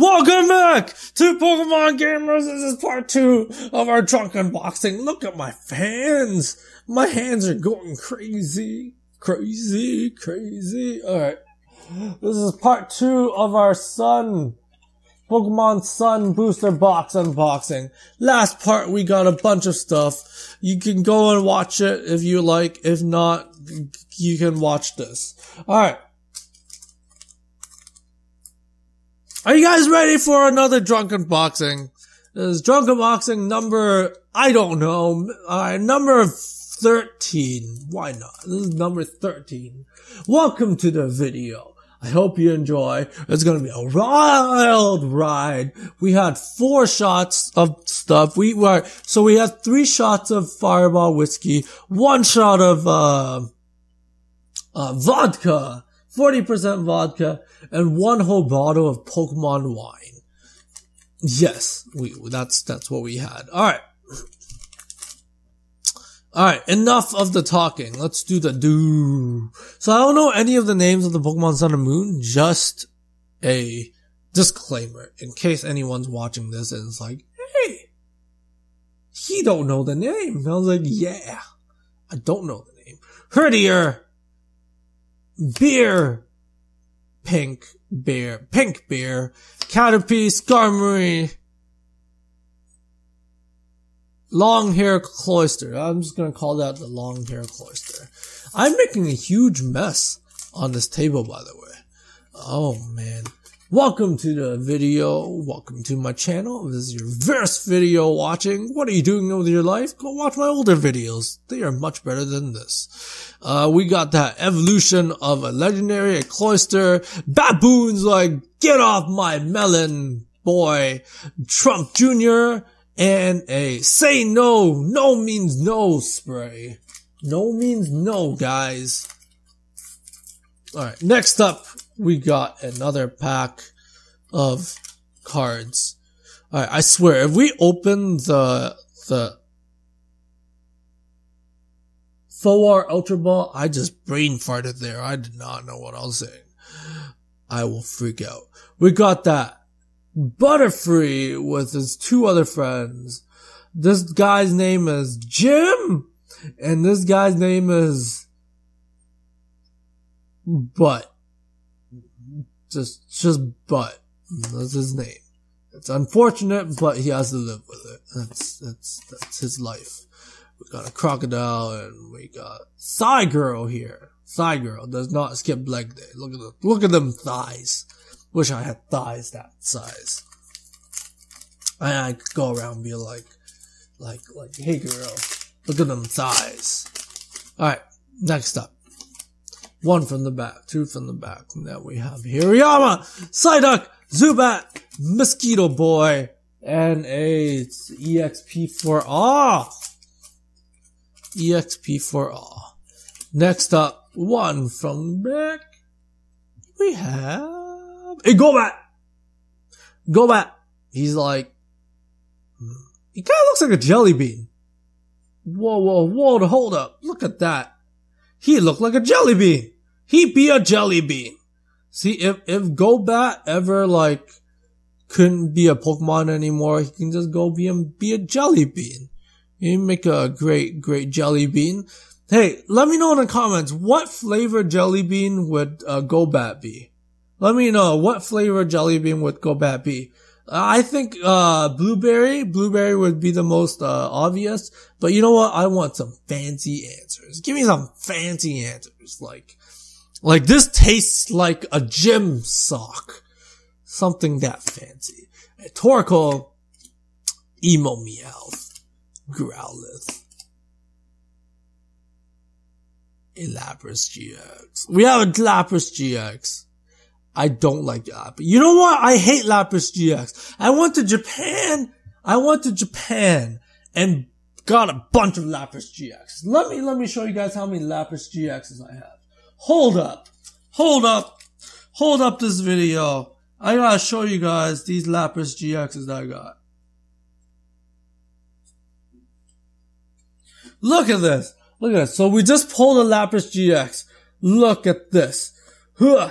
Welcome back to Pokemon Gamers. This is part 2 of our trunk unboxing. Look at my hands. My hands are going crazy. Crazy. Alright. This is part 2 of our Pokemon Sun Booster Box unboxing. Last part, we got a bunch of stuff. You can go and watch it if you like. If not, you can watch this. Alright. Are you guys ready for another drunken boxing? This is drunken boxing number, I don't know, number 13. Why not? This is number 13. Welcome to the video. I hope you enjoy. It's gonna be a wild ride. We had 4 shots of stuff. We had 3 shots of Fireball whiskey, 1 shot of, vodka. 40% vodka, and 1 whole bottle of Pokemon wine. Yes, that's what we had. Alright, enough of the talking. Let's do the do. So I don't know any of the names of the Pokemon Sun and Moon, just a disclaimer, in case anyone's watching this and it's like, hey, he don't know the name. And I was like, yeah, I don't know the name. Herdier. Beer, pink beer, Caterpie, Skarmory, long hair Cloyster. I'm just gonna call that the long hair Cloyster. I'm making a huge mess on this table, by the way. Oh man. Welcome to the video. Welcome to my channel. If this is your first video watching, what are you doing with your life? Go watch my older videos. They are much better than this. We got that evolution of a legendary, a Cloyster. Baboon's like, get off my melon, boy. Trump Jr. And a say no. No means no spray. No means no, guys. Alright, next up. We got another pack of cards. Alright, I swear, if we open the Four Ultra Ball, I just brain farted there. I did not know what I was saying. I will freak out. We got that Butterfree with his 2 other friends. This guy's name is Jim, and this guy's name is Butt. Just Butt. That's his name. It's unfortunate, but he has to live with it. That's his life. We got a Crookedile, and we got Psygirl here. Psygirl does not skip leg day. Look at them thighs. Wish I had thighs that size. I could go around and be like, hey girl, look at them thighs. Alright, next up. 1 from the back, 2 from the back, and now we have Hirayama, Psyduck, Zubat, Mosquito Boy, and a EXP for all. EXP for all. Next up, 1 from the back, we have a Gobat. Gobat. He's like, he kind of looks like a jelly bean. Whoa, hold up. Look at that. He looked like a jelly bean. He be a jelly bean. See, if Gobat ever, like, couldn't be a Pokemon anymore, he can just go be a jelly bean. You make a great jelly bean. Hey, let me know in the comments, what flavor jelly bean would Gobat be? Let me know, what flavor jelly bean would Gobat be? I think blueberry would be the most obvious, but you know what? I want some fancy answers. Give me some fancy answers, like this tastes like a gym sock, something that fancy. A Torkoal, Emo Meowth, Growlithe, a Lapras GX. We have a Lapras GX. I don't like that. But you know what? I hate Lapras GX. I went to Japan and got a bunch of Lapras GX. Let me show you guys how many Lapras GXs I have. Hold up this video. I gotta show you guys these Lapras GXs that I got. Look at this. Look at this. So we just pulled a Lapras GX. Look at this. Huh.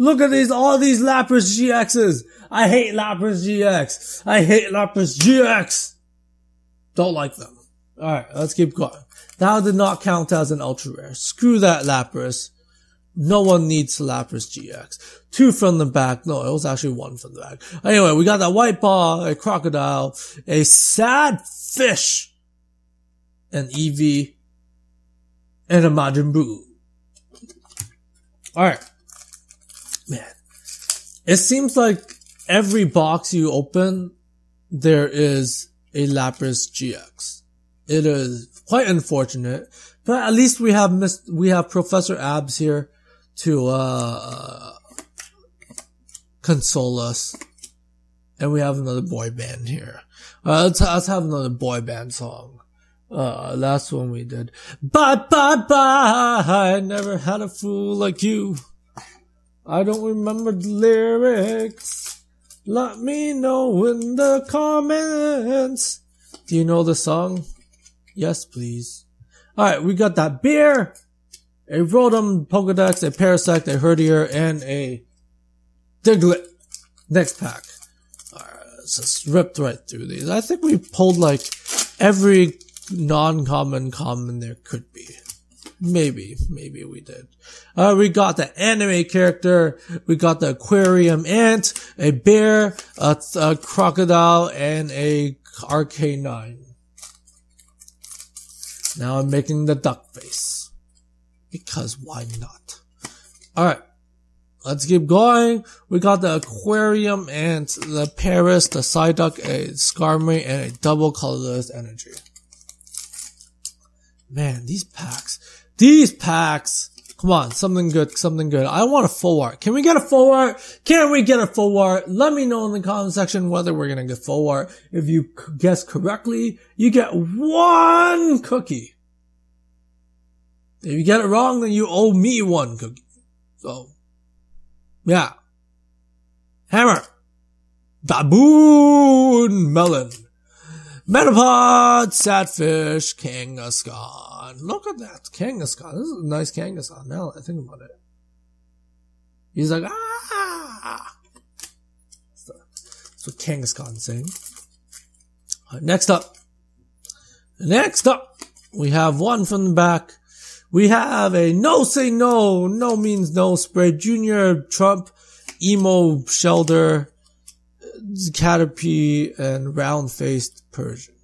Look at these, all these Lapras GXs. I hate Lapras GX. I hate Lapras GX. Don't like them. Alright, let's keep going. That did not count as an ultra rare. Screw that Lapras. No one needs Lapras GX. Two from the back. No, it was actually one from the back. Anyway, we got that white ball, a crocodile, a sad fish, an Eevee, and a Majin Buu. Alright. Man. It seems like every box you open, there is a Lapras GX. It is quite unfortunate, but at least we have Professor Abs here to console us, and we have another boy band here. Let's have another boy band song. Last one we did. Bye bye bye. I never had a fool like you. I don't remember the lyrics. Let me know in the comments. Do you know the song? Yes, please. Alright, we got that beer, a Rotom Pokedex, a Parasect, a Herdier, and a Diglett. Next pack. Alright, let's just rip right through these. I think we pulled like every non-common common there could be. Maybe we did. We got the anime character, we got the aquarium ant, a bear, a crocodile, and a RK9. Now I'm making the duck face. Because why not? Alright. Let's keep going. We got the aquarium and the Paris, the Psyduck, a Skarmory, and a double colorless energy. Man, these packs. These packs! Come on, something good, something good. I want a full art. Can we get a full art? Can we get a full art? Let me know in the comment section whether we're gonna get full art. If you guess correctly, you get one cookie. If you get it wrong, then you owe me one cookie. So, yeah. Hammer. Baboon melon. Metapod, Sadfish, Kangaskhan. Look at that, Kangaskhan. This is a nice Kangaskhan now that I think about it. He's like, ah! That's what Kangaskhan's saying. Right, next up. Next up, we have one from the back. We have a no say no, no means no spread. Junior Trump, emo Shelder, Caterpie, and round-faced Persian.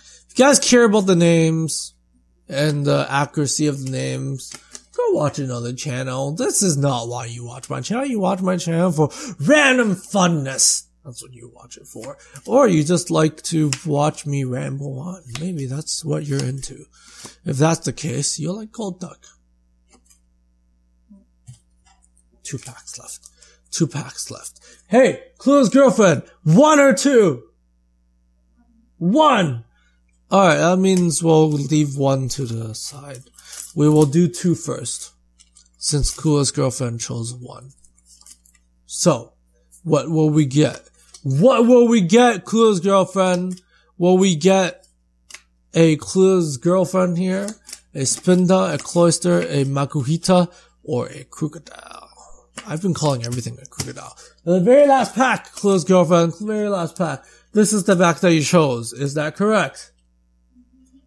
If you guys care about the names and the accuracy of the names, go watch another channel. This is not why you watch my channel. You watch my channel for random funness. That's what you watch it for. Or you just like to watch me ramble on. Maybe that's what you're into. If that's the case, you'll like Golduck. 2 packs left. 2 packs left. Hey, Clueless Girlfriend, 1 or 2? 1! Alright, that means we'll leave 1 to the side. We will do 2 first, since Clueless Girlfriend chose 1. So, what will we get? What will we get, Clueless Girlfriend? Will we get a Clueless Girlfriend here, a Spinda, a Cloyster, a Makuhita, or a Crookedile? I've been calling everything a crocodile. The very last pack, Clueless Girlfriend, very last pack. This is the pack that you chose. Is that correct?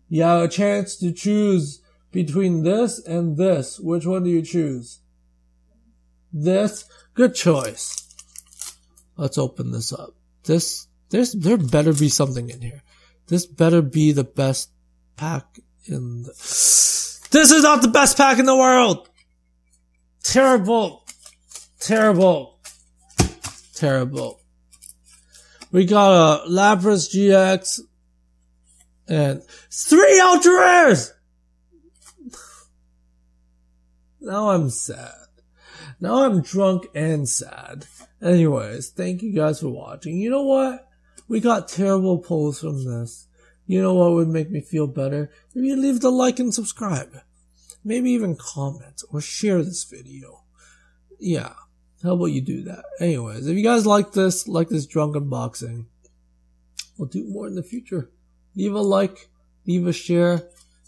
You have a chance to choose between this and this. Which one do you choose? This. Good choice. Let's open this up. There better be something in here. This better be the best pack in the... This is not the best pack in the world! Terrible. Terrible. Terrible. We got a Lapras GX and 3 ultra rares! Now I'm sad. Now I'm drunk and sad. Anyways, thank you guys for watching. You know what? We got terrible pulls from this. You know what would make me feel better? If you leave the like and subscribe. Maybe even comment or share this video. Yeah. How about you do that? Anyways, if you guys like this drunk unboxing, we'll do more in the future. Leave a like, leave a share, and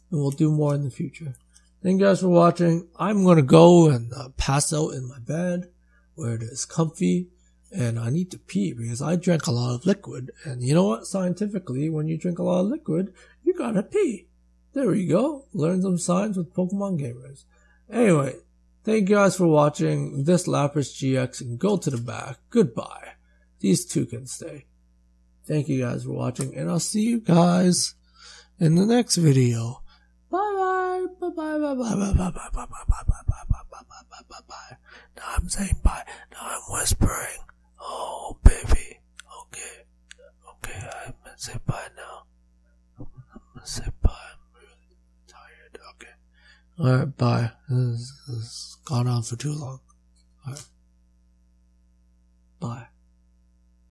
we'll do more in the future. Thank you guys for watching. I'm going to go and pass out in my bed where it is comfy, and I need to pee because I drank a lot of liquid. And you know what? Scientifically, when you drink a lot of liquid, you gotta pee. There we go. Learn some science with Pokemon gamers. Anyway, thank you guys for watching. This Lapras GX can go to the back. Goodbye. These two can stay. Thank you guys for watching, and I'll see you guys in the next video. Bye bye bye bye bye bye bye bye bye bye bye bye bye bye. Now I'm saying bye. Now I'm whispering. Oh baby. Okay. Okay, I'm gonna say bye now. I'm gonna say bye. I'm really tired. Okay. Alright, bye. This has gone on for too long. Alright. Bye.